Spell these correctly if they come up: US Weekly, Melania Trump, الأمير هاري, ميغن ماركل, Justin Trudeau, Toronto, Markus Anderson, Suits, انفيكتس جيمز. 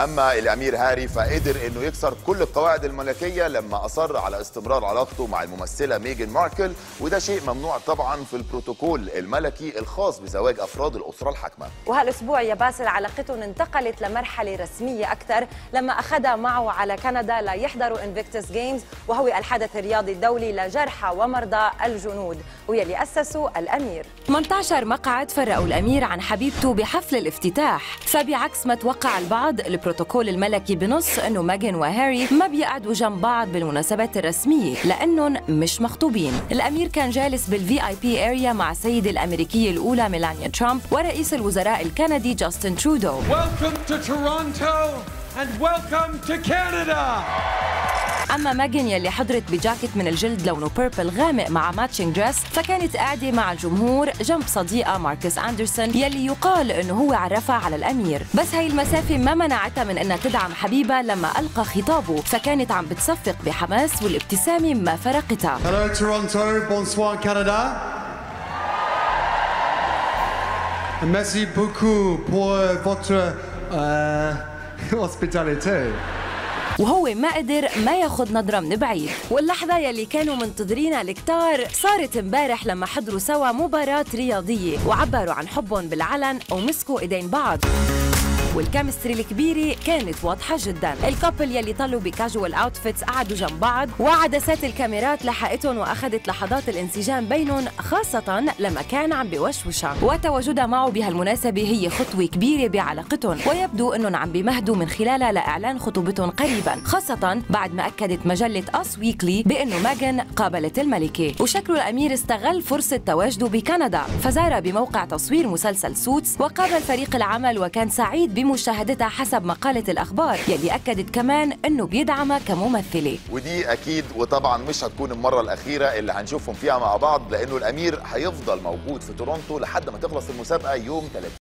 أما الأمير هاري فقدر أنه يكسر كل القواعد الملكية لما أصر على استمرار علاقته مع الممثلة ميغن ماركل، وده شيء ممنوع طبعا في البروتوكول الملكي الخاص بزواج أفراد الأسرة الحاكمة. وهالأسبوع يا باسل علاقتهم انتقلت لمرحلة رسمية أكثر لما أخذ معه على كندا ليحضروا انفيكتس جيمز، وهو الحدث الرياضي الدولي لجرحى ومرضى الجنود، ويلي أسسوا الأمير. 18 مقعد فرقوا الأمير عن حبيبته بحفل الافتتاح، فبعكس ما توقع البعض البروتوكول الملكي بنص انه ميغن وهاري ما بيقعدوا جنب بعض بالمناسبات الرسميه لانهم مش مخطوبين. الامير كان جالس بالفي اي بي اريا مع السيده الامريكيه الاولى ميلانيا ترامب ورئيس الوزراء الكندي جاستن ترودو. اما ميغن يلي حضرت بجاكيت من الجلد لونه بيربل غامق مع ماتشنج دريس، فكانت قاعده مع الجمهور جنب صديقه ماركس اندرسون يلي يقال انه هو عرفها على الامير، بس هي المسافه ما منعتها من انها تدعم حبيبها لما القى خطابه، فكانت عم بتصفق بحماس والابتسامه ما فرقتها. Hello Toronto, bonsoir Canada. Merci beaucoup pour votre hospitalité. وهو ما قدر ما ياخذ نظرة من بعيد، واللحظة يلي كانوا منتظرينها الكتار صارت امبارح لما حضروا سوا مباراة رياضية وعبروا عن حبهم بالعلن ومسكوا ايدين بعض، والكيمستري الكبيرة كانت واضحة جدا. الكابل يلي طلوا بكاجوال اوتفيتس قعدوا جنب بعض وعدسات الكاميرات لحقتهم واخذت لحظات الانسجام بينهم، خاصة لما كان عم بوشوشها، وتواجدها معه بهالمناسبة هي خطوة كبيرة بعلاقتهم، ويبدو انهم عم بمهدوا من خلالها لاعلان خطوبتهم قريبا، خاصة بعد ما اكدت مجلة US Weekly بانه ميغن قابلت الملكة. وشكله الامير استغل فرصة تواجده بكندا، فزار بموقع تصوير مسلسل سوتس وقابل فريق العمل وكان سعيد بمشاهدتها حسب ما قالت الأخبار، يلي أكدت كمان أنه بيدعمها كممثلة. ودي أكيد وطبعا مش هتكون المرة الأخيرة اللي هنشوفهم فيها مع بعض، لأنه الأمير هيفضل موجود في تورونتو لحد ما تخلص المسابقة يوم 3.